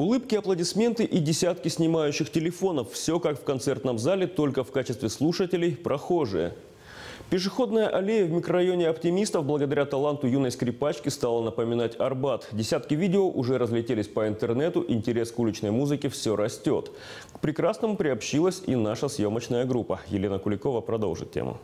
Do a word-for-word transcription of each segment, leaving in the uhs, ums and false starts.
Улыбки, аплодисменты и десятки снимающих телефонов. Все как в концертном зале, только в качестве слушателей прохожие. Пешеходная аллея в микрорайоне Оптимистов благодаря таланту юной скрипачки стала напоминать Арбат. Десятки видео уже разлетелись по интернету, интерес к уличной музыке все растет. К прекрасному приобщилась и наша съемочная группа. Елена Куликова продолжит тему.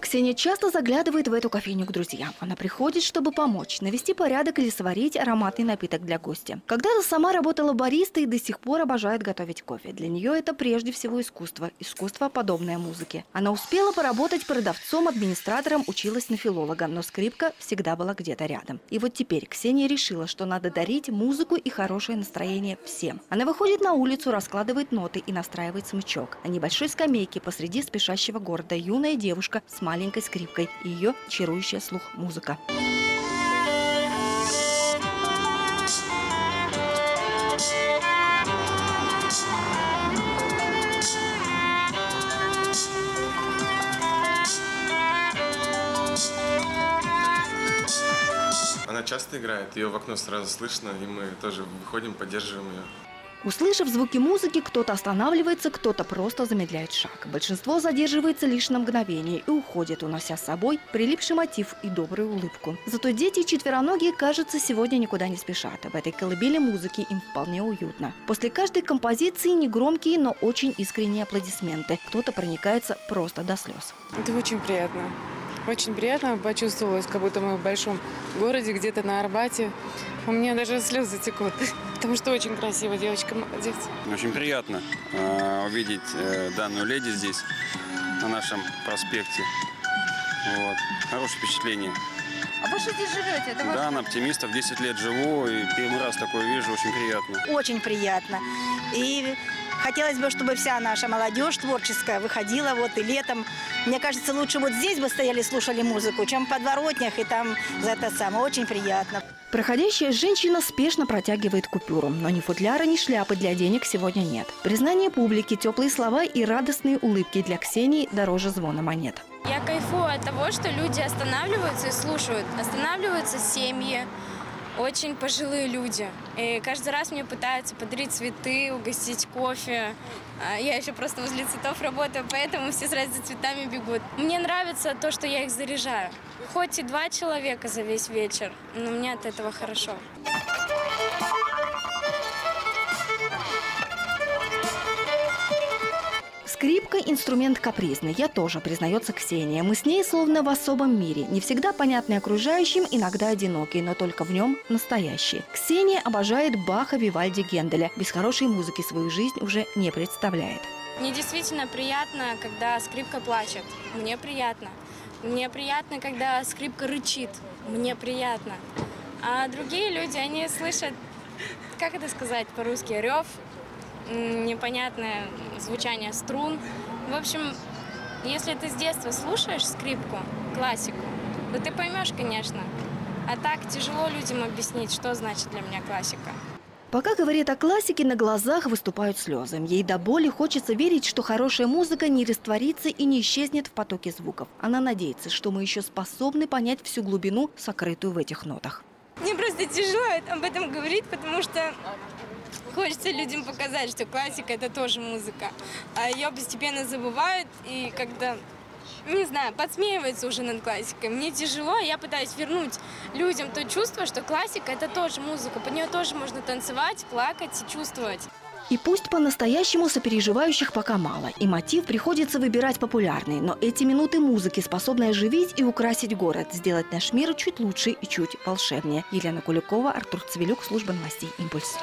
Ксения часто заглядывает в эту кофейню к друзьям. Она приходит, чтобы помочь, навести порядок или сварить ароматный напиток для гостя. Когда-то сама работала баристой и до сих пор обожает готовить кофе. Для нее это прежде всего искусство. Искусство, подобное музыке. Она успела поработать продавцом, администратором, училась на филолога, но скрипка всегда была где-то рядом. И вот теперь Ксения решила, что надо дарить музыку и хорошее настроение всем. Она выходит на улицу, раскладывает ноты и настраивает смычок. На небольшой скамейке посреди спешащего города юная девушка с маленькой скрипкой и ее чарующая слух музыка. Она часто играет, ее в окно сразу слышно, и мы тоже выходим, поддерживаем ее. Услышав звуки музыки, кто-то останавливается, кто-то просто замедляет шаг. Большинство задерживается лишь на мгновение и уходит, унося с собой прилипший мотив и добрую улыбку. Зато дети и четвероногие, кажется, сегодня никуда не спешат. В этой колыбели музыки им вполне уютно. После каждой композиции негромкие, но очень искренние аплодисменты. Кто-то проникается просто до слез. Это очень приятно. Очень приятно. Почувствовалось, как будто мы в большом городе, где-то на Арбате. У меня даже слезы текут, потому что очень красиво, девочка, молодец. Очень приятно э, увидеть э, данную леди здесь, на нашем проспекте. Вот. Хорошее впечатление. А вы же здесь живете? Это да, на Оптимистов десять лет живу, и первый раз такое вижу, очень приятно. Очень приятно. И хотелось бы, чтобы вся наша молодежь творческая выходила вот и летом. Мне кажется, лучше вот здесь бы стояли, слушали музыку, чем в подворотнях, и там за это самое. Очень приятно. Проходящая женщина спешно протягивает купюру, но ни футляра, ни шляпы для денег сегодня нет. Признание публики, теплые слова и радостные улыбки для Ксении дороже звона монет. Я кайфую от того, что люди останавливаются и слушают. Останавливаются семьи. Очень пожилые люди. И каждый раз мне пытаются подарить цветы, угостить кофе. Я еще просто возле цветов работаю, поэтому все сразу за цветами бегут. Мне нравится то, что я их заряжаю. Хоть и два человека за весь вечер, но мне от этого хорошо. Скрипка – инструмент капризный, я тоже, признается Ксения. Мы с ней словно в особом мире, не всегда понятный окружающим, иногда одинокий, но только в нем настоящий. Ксения обожает Баха, Вивальди, Генделя. Без хорошей музыки свою жизнь уже не представляет. Мне действительно приятно, когда скрипка плачет. Мне приятно. Мне приятно, когда скрипка рычит. Мне приятно. А другие люди, они слышат, как это сказать по-русски, рев. Непонятное звучание струн. В общем, если ты с детства слушаешь скрипку, классику, то ты поймешь, конечно. А так тяжело людям объяснить, что значит для меня классика. Пока говорит о классике, на глазах выступают слезы. Ей до боли хочется верить, что хорошая музыка не растворится и не исчезнет в потоке звуков. Она надеется, что мы еще способны понять всю глубину, сокрытую в этих нотах. Мне просто тяжело об этом говорить, потому что хочется людям показать, что классика – это тоже музыка. А ее постепенно забывают и как-то, не знаю, подсмеиваются уже над классикой. Мне тяжело, я пытаюсь вернуть людям то чувство, что классика – это тоже музыка. Под нее тоже можно танцевать, плакать и чувствовать. И пусть по-настоящему сопереживающих пока мало, и мотив приходится выбирать популярный, но эти минуты музыки способны оживить и украсить город, сделать наш мир чуть лучше и чуть волшебнее. Елена Куликова, Артур Цивилюк, служба новостей «Импульс».